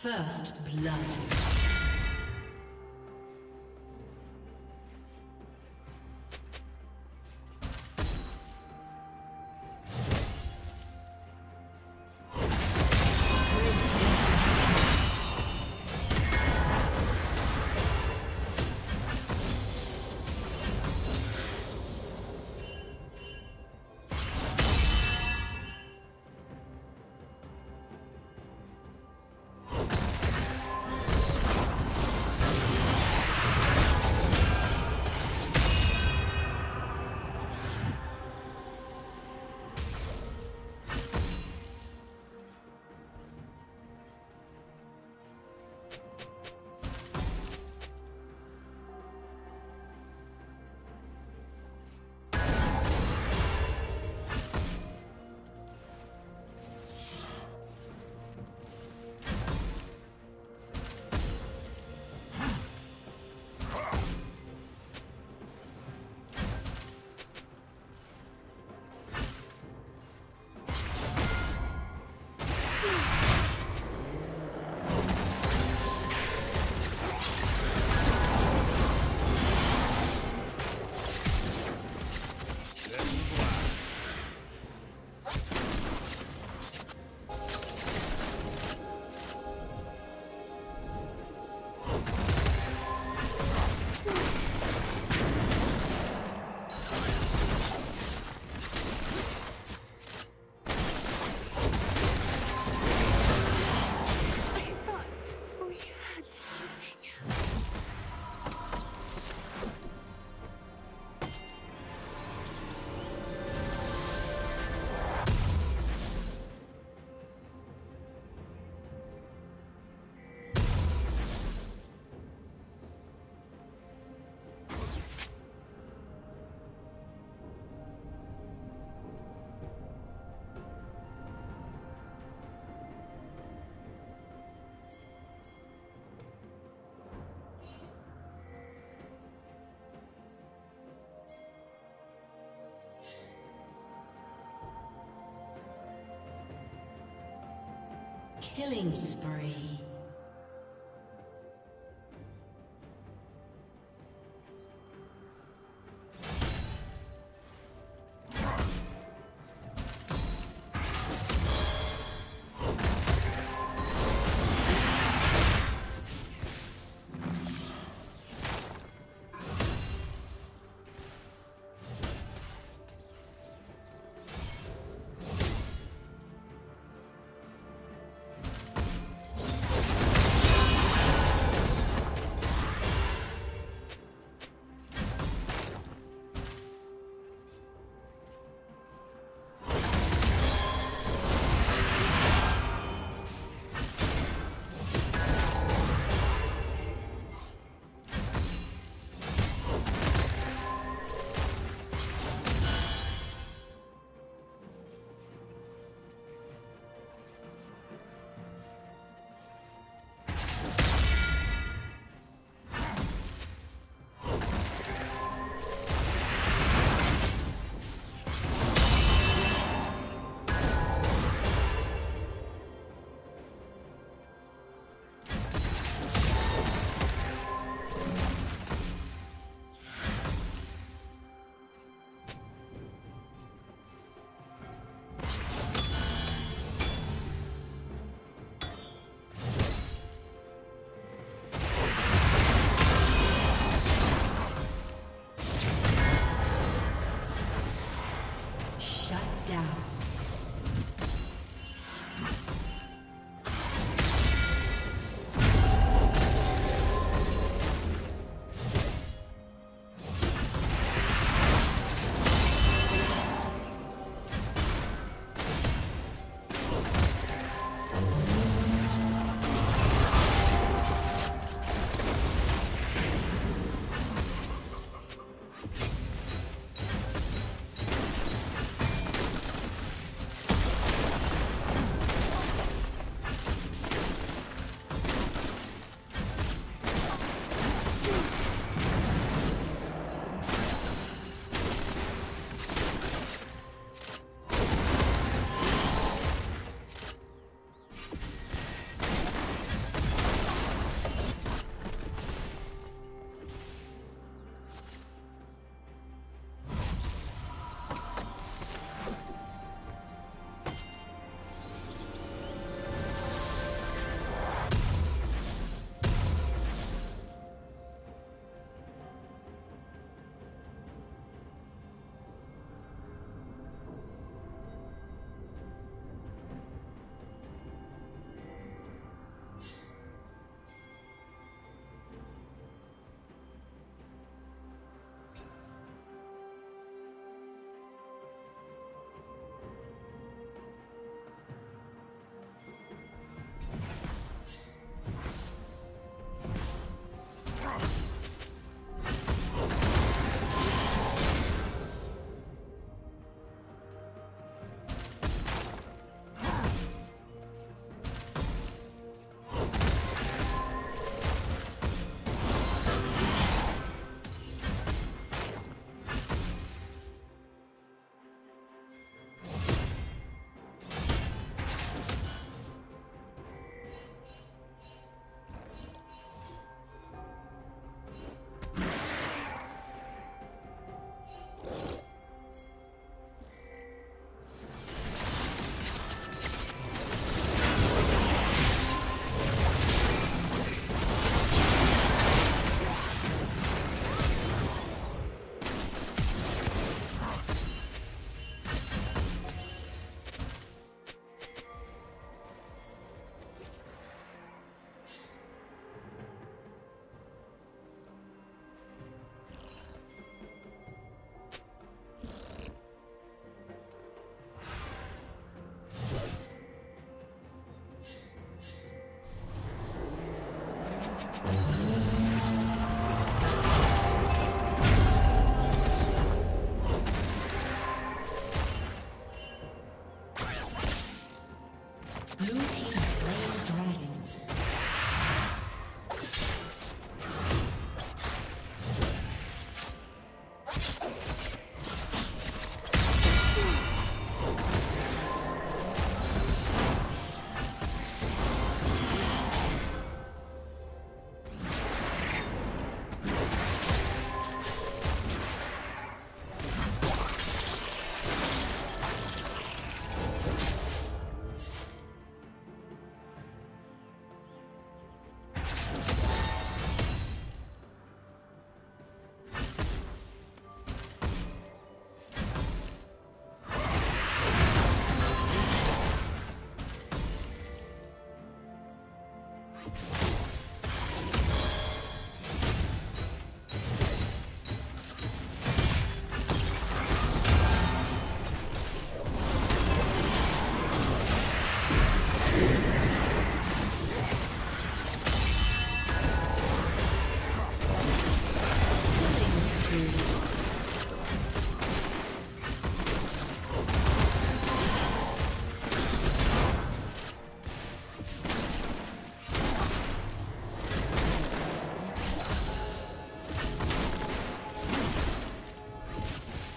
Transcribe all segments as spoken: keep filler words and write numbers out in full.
First blood. Killing spree.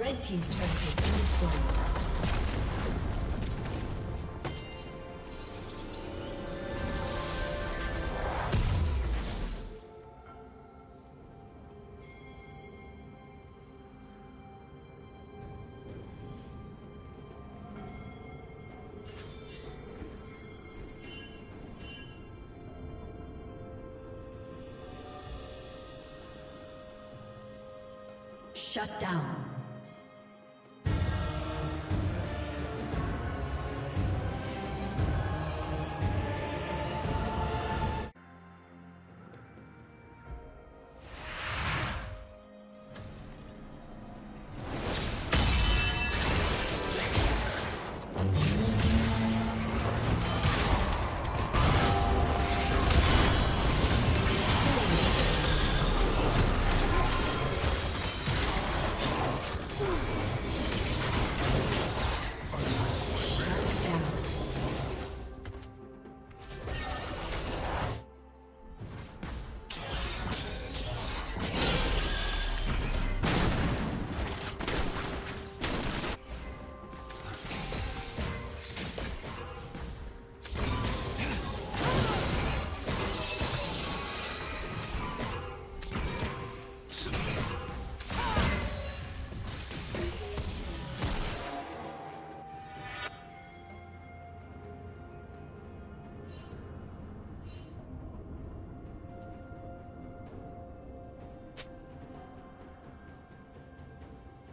Red team's turret has been destroyed. Shut down.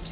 team's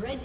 Red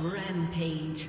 Rampage.